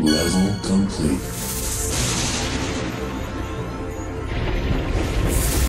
Level complete.